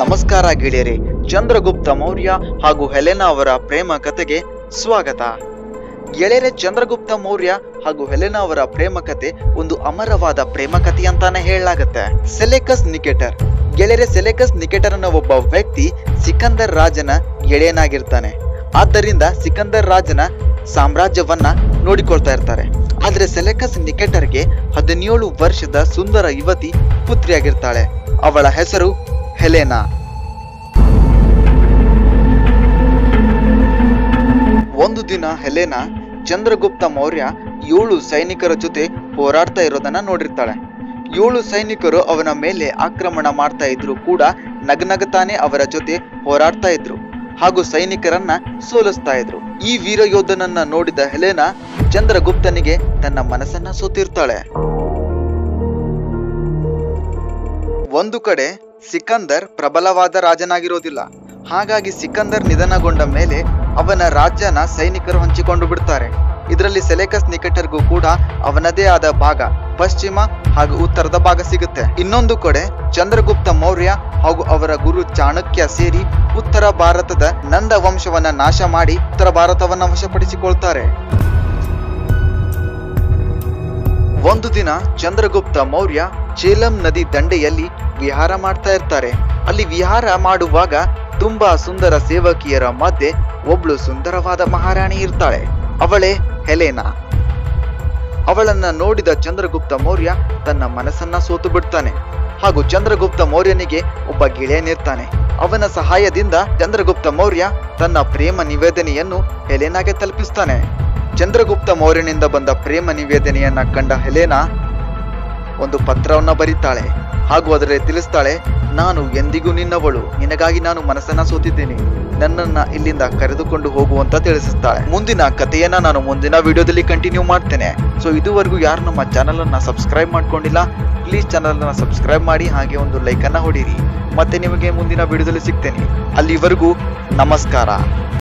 ನಮಸ್ಕಾರ ಗೆಳೆಯರೇ, ಚಂದ್ರಗುಪ್ತ ಮೌರ್ಯ ಹಾಗೂ ಹೆಲೆನಾ ಅವರ ಪ್ರೇಮ ಕಥೆಗೆ ಸ್ವಾಗತ. ಗೆಳೆಯರೇ, ಚಂದ್ರಗುಪ್ತ ಮೌರ್ಯ ಹಾಗೂ ಹೆಲೆನಾ ಅವರ ಪ್ರೇಮ ಕಥೆ ಒಂದು ಅಮರವಾದ ಪ್ರೇಮ ಕಥೆ ಅಂತಾನೆ ಹೇಳಲಾಗುತ್ತೆ. ಸೆಲೆಕಸ್ ನಿಕೆಟರ್. ಗೆಳೆಯರೇ, ಸೆಲೆಕಸ್ ನಿಕೆಟರ್ನ ಒಬ್ಬ ವ್ಯಕ್ತಿ ಸಿಕಂದರ್ ರಾಜನ ಗೆಳೆಯನಾಗಿರ್ತಾನೆ. ಆದ್ದರಿಂದ ಸಿಕಂದರ್ ರಾಜನ ಸಾಮ್ರಾಜ್ಯವನ್ನ ನೋಡಿಕೊಳ್ತಾ ಇರ್ತಾರೆ. ಆದರೆ ಸೆಲೆಕಸ್ ನಿಕೆಟರ್ಗೆ 17 ವರ್ಷದ ಸುಂದರ ಯುವತಿ ಪುತ್ರಿಯಾಗಿರ್ತಾಳೆ. ಅವಳ ಹೆಸರು ಹೆಲೆನಾ. ಒಂದು ದಿನ ಹೆಲೆನಾ ಚಂದ್ರಗುಪ್ತ ಮೌರ್ಯ 7 ಸೈನಿಕರ ಜೊತೆ ಹೋರಾಡ್ತಾ ಇರೋದನ್ನ ನೋಡಿರ್ತಾಳೆ. 7 ಸೈನಿಕರು ಅವನ ಮೇಲೆ ಆಕ್ರಮಣ ಮಾಡ್ತಾ ಇದ್ರು ಕೂಡ ನಗನಗತಾನೆ ಅವರ ಜೊತೆ ಹೋರಾಡ್ತಾ ಇದ್ರು ಹಾಗೂ ಸೈನಿಕರನ್ನ ಸೋಲಿಸ್ತಾ ಇದ್ರು. ಈ ವೀರ ಯೋಧನನ್ನ ನೋಡಿದ ಹೆಲೆನಾ ಚಂದ್ರಗುಪ್ತನಿಗೆ ತನ್ನ ಮನಸ್ಸನ್ನ ಸೋತಿರ್ತಾಳೆ. ಒಂದು ಕಡೆ ಸಿಕಂದರ್ ಪ್ರಬಲವಾದ ರಾಜನಾಗಿರೋದಿಲ್ಲ. ಹಾಗಾಗಿ ಸಿಕಂದರ್ ನಿಧನಗೊಂಡ ಮೇಲೆ ಅವನ ರಾಜ್ಯನ ಸೈನಿಕರು ಹಂಚಿಕೊಂಡು ಬಿಡ್ತಾರೆ. ಇದರಲ್ಲಿ ಸೆಲೆಕಸ್ ನಿಕೆಟರ್ಗೂ ಕೂಡ ಅವನದೇ ಆದ ಭಾಗ, ಪಶ್ಚಿಮ ಹಾಗೂ ಉತ್ತರದ ಭಾಗ ಸಿಗುತ್ತೆ. ಇನ್ನೊಂದು ಕಡೆ ಚಂದ್ರಗುಪ್ತ ಮೌರ್ಯ ಹಾಗೂ ಅವರ ಗುರು ಚಾಣಕ್ಯ ಸೇರಿ ಉತ್ತರ ಭಾರತದ ನಂದ ವಂಶವನ್ನ ನಾಶ ಮಾಡಿ ಉತ್ತರ ಭಾರತವನ್ನ ವಶಪಡಿಸಿಕೊಳ್ತಾರೆ. ಒಂದು ದಿನ ಚಂದ್ರಗುಪ್ತ ಮೌರ್ಯ ಚೇಲಂ ನದಿ ದಂಡೆಯಲ್ಲಿ ವಿಹಾರ ಮಾಡ್ತಾ ಇರ್ತಾರೆ. ಅಲ್ಲಿ ವಿಹಾರ ಮಾಡುವಾಗ ತುಂಬಾ ಸುಂದರ ಸೇವಕಿಯರ ಮಧ್ಯೆ ಒಬ್ಳು ಸುಂದರವಾದ ಮಹಾರಾಣಿ ಇರ್ತಾಳೆ. ಅವಳೇ ಹೆಲೆನಾ. ಅವಳನ್ನ ನೋಡಿದ ಚಂದ್ರಗುಪ್ತ ಮೌರ್ಯ ತನ್ನ ಮನಸ್ಸನ್ನ ಸೋತು ಬಿಡ್ತಾನೆ. ಹಾಗೂ ಚಂದ್ರಗುಪ್ತ ಮೌರ್ಯನಿಗೆ ಒಬ್ಬ ಗೆಳೆಯನಿರ್ತಾನೆ. ಅವನ ಸಹಾಯದಿಂದ ಚಂದ್ರಗುಪ್ತ ಮೌರ್ಯ ತನ್ನ ಪ್ರೇಮ ನಿವೇದನೆಯನ್ನು ಹೆಲೆನಾಗೆ ತಲುಪಿಸ್ತಾನೆ. ಚಂದ್ರಗುಪ್ತ ಮೌರ್ಯನಿಂದ ಬಂದ ಪ್ರೇಮ ನಿವೇದನೆಯನ್ನ ಕಂಡ ಹೆಲೆನಾ ಒಂದು ಪತ್ರವನ್ನ ಬರೀತಾಳೆ ಹಾಗೂ ಅದರಲ್ಲಿ ತಿಳಿಸ್ತಾಳೆ, ನಾನು ಎಂದಿಗೂ ನಿನ್ನವಳು, ನಿನಗಾಗಿ ನಾನು ಮನಸ್ಸನ್ನ ಸೋತಿದ್ದೇನೆ, ನನ್ನನ್ನ ಇಲ್ಲಿಂದ ಕರೆದುಕೊಂಡು ಹೋಗುವಂತ ತಿಳಿಸುತ್ತಾಳೆ. ಮುಂದಿನ ಕಥೆಯನ್ನ ನಾನು ಮುಂದಿನ ವಿಡಿಯೋದಲ್ಲಿ ಕಂಟಿನ್ಯೂ ಮಾಡ್ತೇನೆ. ಸೊ ಇದುವರೆಗೂ ಯಾರು ನಮ್ಮ ಚಾನಲ್ ಅನ್ನ ಸಬ್ಸ್ಕ್ರೈಬ್ ಮಾಡ್ಕೊಂಡಿಲ್ಲ, ಪ್ಲೀಸ್ ಚಾನಲ್ ಅನ್ನ ಸಬ್ಸ್ಕ್ರೈಬ್ ಮಾಡಿ ಹಾಗೆ ಒಂದು ಲೈಕ್ ಅನ್ನ ಹೊಡೀರಿ. ಮತ್ತೆ ನಿಮಗೆ ಮುಂದಿನ ವಿಡಿಯೋದಲ್ಲಿ ಸಿಗ್ತೇನೆ. ಅಲ್ಲಿವರೆಗೂ ನಮಸ್ಕಾರ.